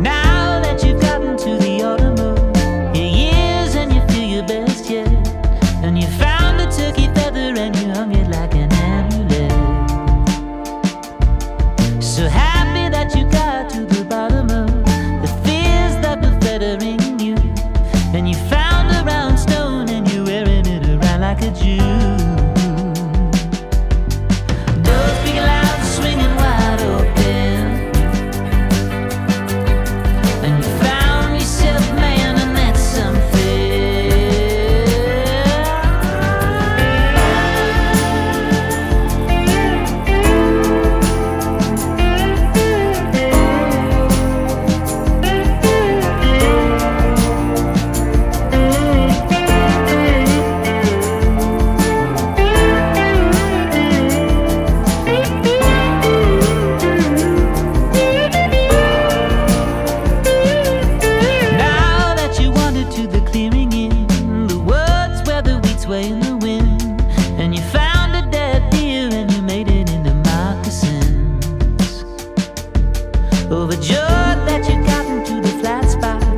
Now that you've gotten to the autumn moon, your years and you feel your best yet, and you found a turkey feather and you hung it like an amulet. So happy that you got to the bottom of the fears that were fettering you, and you found a round stone and you're wearing it around like a Jew. Overjoyed that you've gotten to the flat spot,